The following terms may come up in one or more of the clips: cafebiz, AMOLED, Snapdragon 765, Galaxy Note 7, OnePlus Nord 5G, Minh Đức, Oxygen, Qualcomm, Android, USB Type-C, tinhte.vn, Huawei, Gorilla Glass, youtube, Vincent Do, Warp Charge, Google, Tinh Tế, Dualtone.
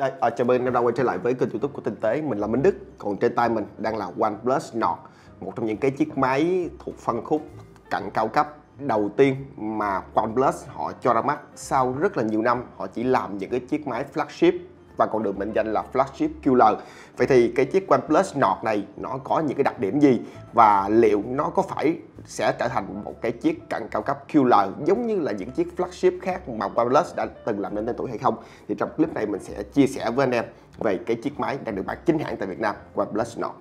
Đây, ở chào mừng năm đã quay trở lại với kênh YouTube của Tinh Tế. Mình là Minh Đức. Còn trên tay mình đang là OnePlus Nord, một trong những cái chiếc máy thuộc phân khúc cận cao cấp đầu tiên mà OnePlus họ cho ra mắt. Sau rất là nhiều năm họ chỉ làm những cái chiếc máy flagship và còn được mệnh danh là flagship killer. Vậy thì cái chiếc OnePlus Nord này nó có những cái đặc điểm gì và liệu nó có phải sẽ trở thành một cái chiếc cận cao cấp killer giống như là những chiếc flagship khác mà OnePlus đã từng làm nên tên tuổi hay không? Thì trong clip này mình sẽ chia sẻ với anh em về cái chiếc máy đang được bán chính hãng tại Việt Nam, OnePlus Nord.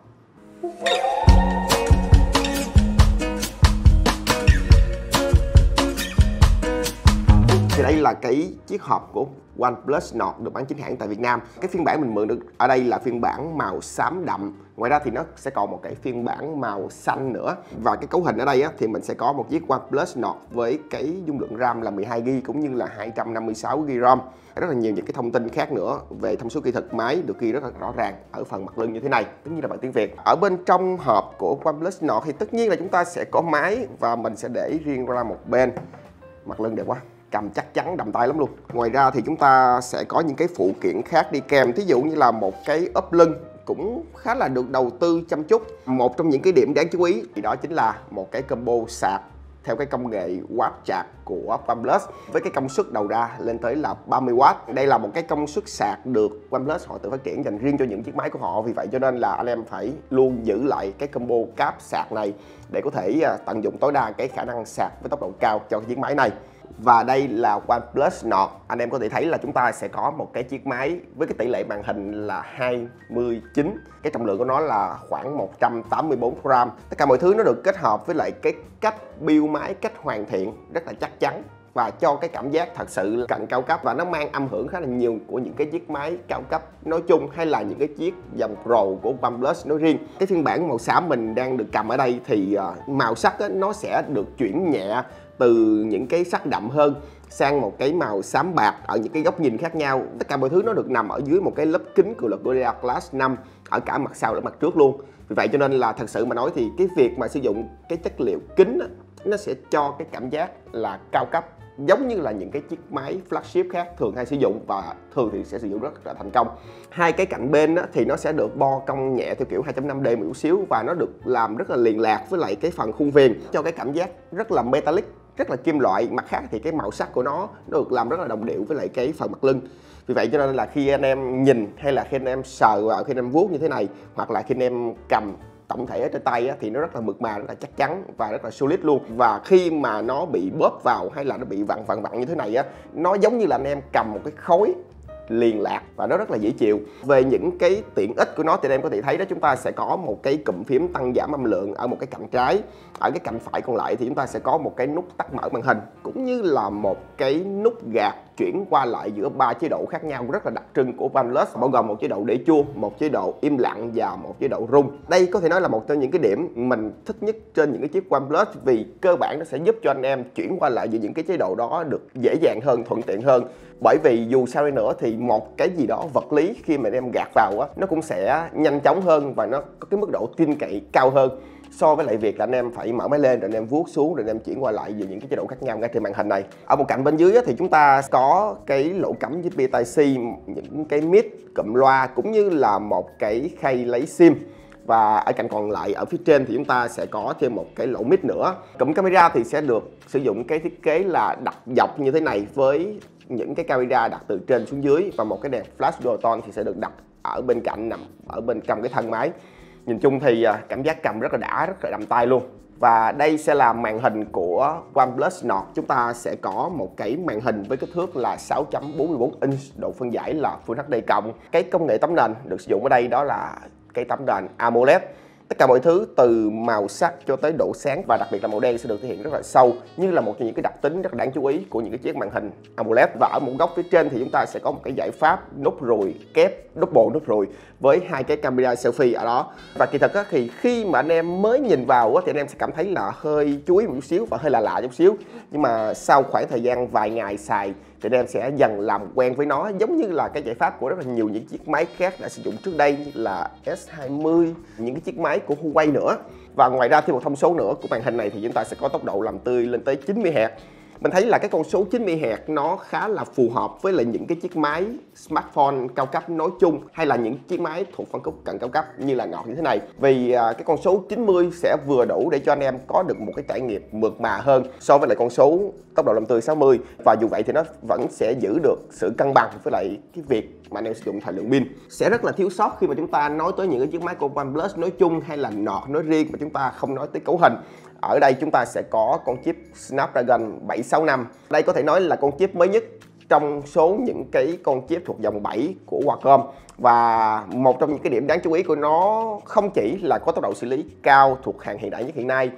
Thì đây là cái chiếc hộp của OnePlus Nord được bán chính hãng tại Việt Nam. Cái phiên bản mình mượn được ở đây là phiên bản màu xám đậm. Ngoài ra thì nó sẽ còn một cái phiên bản màu xanh nữa. Và cái cấu hình ở đây á, thì mình sẽ có một chiếc OnePlus Nord với cái dung lượng RAM là 12GB cũng như là 256GB ROM. Rất là nhiều những cái thông tin khác nữa về thông số kỹ thuật máy được ghi rất là rõ ràng ở phần mặt lưng như thế này, tất nhiên là bằng tiếng Việt. Ở bên trong hộp của OnePlus Nord thì tất nhiên là chúng ta sẽ có máy và mình sẽ để riêng ra một bên. Mặt lưng đẹp quá, cầm chắc chắn đầm tay lắm luôn. Ngoài ra thì chúng ta sẽ có những cái phụ kiện khác đi kèm, thí dụ như là một cái ốp lưng cũng khá là được đầu tư chăm chút. Một trong những cái điểm đáng chú ý thì đó chính là một cái combo sạc theo cái công nghệ Warp Charge của OnePlus với cái công suất đầu ra lên tới là 30W. Đây là một cái công suất sạc được OnePlus họ tự phát triển dành riêng cho những chiếc máy của họ. Vì vậy cho nên là anh em phải luôn giữ lại cái combo cáp sạc này để có thể tận dụng tối đa cái khả năng sạc với tốc độ cao cho chiếc máy này. Và đây là OnePlus Nord. Anh em có thể thấy là chúng ta sẽ có một cái chiếc máy với cái tỷ lệ màn hình là 29. Cái trọng lượng của nó là khoảng 184g. Tất cả mọi thứ nó được kết hợp với lại cái cách build máy, cách hoàn thiện rất là chắc chắn và cho cái cảm giác thật sự cận cao cấp, và nó mang âm hưởng khá là nhiều của những cái chiếc máy cao cấp nói chung hay là những cái chiếc dòng Pro của OnePlus nói riêng. Cái phiên bản màu xám mình đang được cầm ở đây thì màu sắc ấy, nó sẽ được chuyển nhẹ từ những cái sắc đậm hơn sang một cái màu xám bạc ở những cái góc nhìn khác nhau. Tất cả mọi thứ nó được nằm ở dưới một cái lớp kính của Gorilla Glass 5 ở cả mặt sau lẫn mặt trước luôn. Vì vậy cho nên là thật sự mà nói thì cái việc mà sử dụng cái chất liệu kính ấy, nó sẽ cho cái cảm giác là cao cấp giống như là những cái chiếc máy flagship khác thường hay sử dụng, và thường thì sẽ sử dụng rất là thành công. Hai cái cạnh bên đó, thì nó sẽ được bo cong nhẹ theo kiểu 2.5D một chút xíu, và nó được làm rất là liền lạc với lại cái phần khuôn viền cho cái cảm giác rất là metallic, rất là kim loại. Mặt khác thì cái màu sắc của nó được làm rất là đồng điệu với lại cái phần mặt lưng. Vì vậy cho nên là khi anh em nhìn hay là khi anh em sờ vào, khi anh em vuốt như thế này hoặc là khi anh em cầm tổng thể ở trên tay á, thì nó rất là mượt mà, rất là chắc chắn và rất là solid luôn. Và khi mà nó bị bóp vào hay là nó bị vặn như thế này á, nó giống như là anh em cầm một cái khối liền lạc và nó rất là dễ chịu. Về những cái tiện ích của nó thì em có thể thấy đó, chúng ta sẽ có một cái cụm phím tăng giảm âm lượng ở một cái cạnh trái. Ở cái cạnh phải còn lại thì chúng ta sẽ có một cái nút tắt mở màn hình cũng như là một cái nút gạt chuyển qua lại giữa ba chế độ khác nhau rất là đặc trưng của OnePlus, bao gồm một chế độ để chuông, một chế độ im lặng và một chế độ rung. Đây có thể nói là một trong những cái điểm mình thích nhất trên những cái chiếc OnePlus, vì cơ bản nó sẽ giúp cho anh em chuyển qua lại giữa những cái chế độ đó được dễ dàng hơn, thuận tiện hơn. Bởi vì dù sao đi nữa thì một cái gì đó vật lý khi mà anh em gạt vào á, nó cũng sẽ nhanh chóng hơn và nó có cái mức độ tin cậy cao hơn so với lại việc là anh em phải mở máy lên rồi anh em vuốt xuống rồi anh em chuyển qua lại về những cái chế độ khác nhau ngay trên màn hình này. Ở một cạnh bên dưới thì chúng ta có cái lỗ cắm USB Type-C, những cái mic, cụm loa cũng như là một cái khay lấy SIM. Và ở cạnh còn lại ở phía trên thì chúng ta sẽ có thêm một cái lỗ mic nữa. Cụm camera thì sẽ được sử dụng cái thiết kế là đặt dọc như thế này với những cái camera đặt từ trên xuống dưới, và một cái đèn flash Dualtone thì sẽ được đặt ở bên cạnh, nằm ở bên trong cái thân máy. Nhìn chung thì cảm giác cầm rất là đã, rất là đầm tay luôn. Và đây sẽ là màn hình của OnePlus Nord. Chúng ta sẽ có một cái màn hình với kích thước là 6.44 inch, độ phân giải là Full HD+. Cái công nghệ tấm nền được sử dụng ở đây đó là cái tấm nền AMOLED. Tất cả mọi thứ từ màu sắc cho tới độ sáng và đặc biệt là màu đen sẽ được thể hiện rất là sâu, như là một trong những cái đặc tính rất đáng chú ý của những cái chiếc màn hình AMOLED. Và ở một góc phía trên thì chúng ta sẽ có một cái giải pháp nút ruồi kép, double nút ruồi với hai cái camera selfie ở đó. Và kỳ thật thì khi mà anh em mới nhìn vào thì anh em sẽ cảm thấy là hơi chú ý một chút xíu và hơi lạ chút xíu, nhưng mà sau khoảng thời gian vài ngày xài thì anh em sẽ dần làm quen với nó, giống như là cái giải pháp của rất là nhiều những chiếc máy khác đã sử dụng trước đây như là S20, những cái chiếc máy của Huawei nữa. Và ngoài ra thêm một thông số nữa của màn hình này thì chúng ta sẽ có tốc độ làm tươi lên tới 90Hz. Mình thấy là cái con số 90Hz nó khá là phù hợp với lại những cái chiếc máy smartphone cao cấp nói chung, hay là những chiếc máy thuộc phân khúc cận cao cấp như là Ngọt như thế này. Vì cái con số 90 sẽ vừa đủ để cho anh em có được một cái trải nghiệm mượt mà hơn so với lại con số tốc độ làm tươi 60. Và dù vậy thì nó vẫn sẽ giữ được sự cân bằng với lại cái việc mà anh em sử dụng thời lượng pin. Sẽ rất là thiếu sót khi mà chúng ta nói tới những cái chiếc máy của OnePlus nói chung hay là Nord nói riêng mà chúng ta không nói tới cấu hình. Ở đây chúng ta sẽ có con chip Snapdragon 765. Đây có thể nói là con chip mới nhất trong số những cái con chip thuộc dòng 7 của Qualcomm. Và một trong những cái điểm đáng chú ý của nó không chỉ là có tốc độ xử lý cao thuộc hàng hiện đại nhất hiện nay,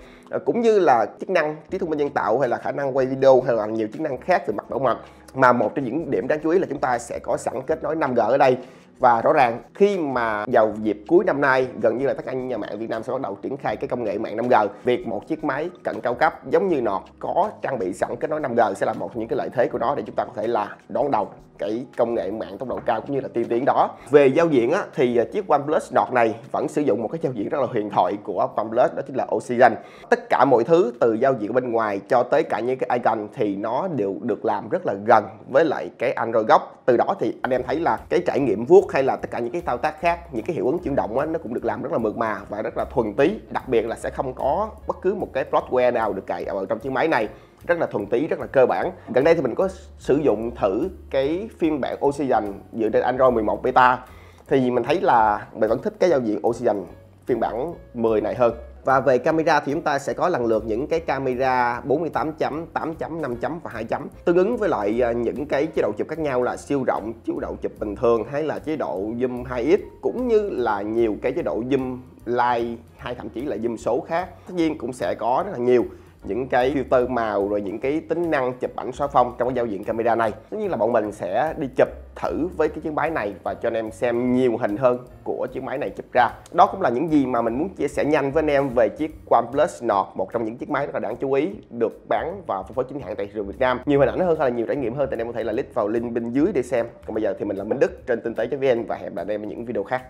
cũng như là chức năng trí thông minh nhân tạo hay là khả năng quay video hay là nhiều chức năng khác về mặt bảo mật. Mà một trong những điểm đáng chú ý là chúng ta sẽ có sẵn kết nối 5G ở đây. Và rõ ràng khi mà vào dịp cuối năm nay, gần như là tất cả những nhà mạng Việt Nam sẽ bắt đầu triển khai cái công nghệ mạng 5G. Việc một chiếc máy cận cao cấp giống như Nord có trang bị sẵn kết nối 5G sẽ là một trong những cái lợi thế của nó để chúng ta có thể là đón đầu cái công nghệ mạng tốc độ cao cũng như là tiên tiến đó. Về giao diện á, thì chiếc OnePlus Nord này vẫn sử dụng một cái giao diện rất là huyền thoại của OnePlus, đó chính là Oxygen. Tất cả mọi thứ từ giao diện bên ngoài cho tới cả những cái icon thì nó đều được làm rất là gần với lại cái Android gốc. Từ đó thì anh em thấy là cái trải nghiệm vuốt hay là tất cả những cái thao tác khác, những cái hiệu ứng chuyển động á, nó cũng được làm rất là mượt mà và rất là thuần túy. Đặc biệt là sẽ không có bất cứ một cái bloatware nào được cài vào trong chiếc máy này, rất là thuần túy, rất là cơ bản. Gần đây thì mình có sử dụng thử cái phiên bản Oxygen dựa trên Android 11 beta thì mình thấy là mình vẫn thích cái giao diện Oxygen phiên bản 10 này hơn. Và về camera thì chúng ta sẽ có lần lượt những cái camera 48 chấm, 8 chấm, 5 chấm và 2 chấm, tương ứng với lại những cái chế độ chụp khác nhau là siêu rộng, chế độ chụp bình thường hay là chế độ zoom 2x, cũng như là nhiều cái chế độ zoom live hay thậm chí là zoom số khác. Tất nhiên cũng sẽ có rất là nhiều những cái filter màu rồi những cái tính năng chụp ảnh xóa phông trong cái giao diện camera này. Tất nhiên là bọn mình sẽ đi chụp thử với cái chiếc máy này và cho anh em xem nhiều hình hơn của chiếc máy này chụp ra. Đó cũng là những gì mà mình muốn chia sẻ nhanh với anh em về chiếc OnePlus Nord, một trong những chiếc máy rất là đáng chú ý được bán và phân phối chính hãng tại thị trường Việt Nam. Nhiều hình ảnh hơn hay là nhiều trải nghiệm hơn thì anh em có thể là click vào link bên dưới để xem. Còn bây giờ thì mình là Minh Đức trên tinhte.vn và hẹn gặp lại anh em ở những video khác.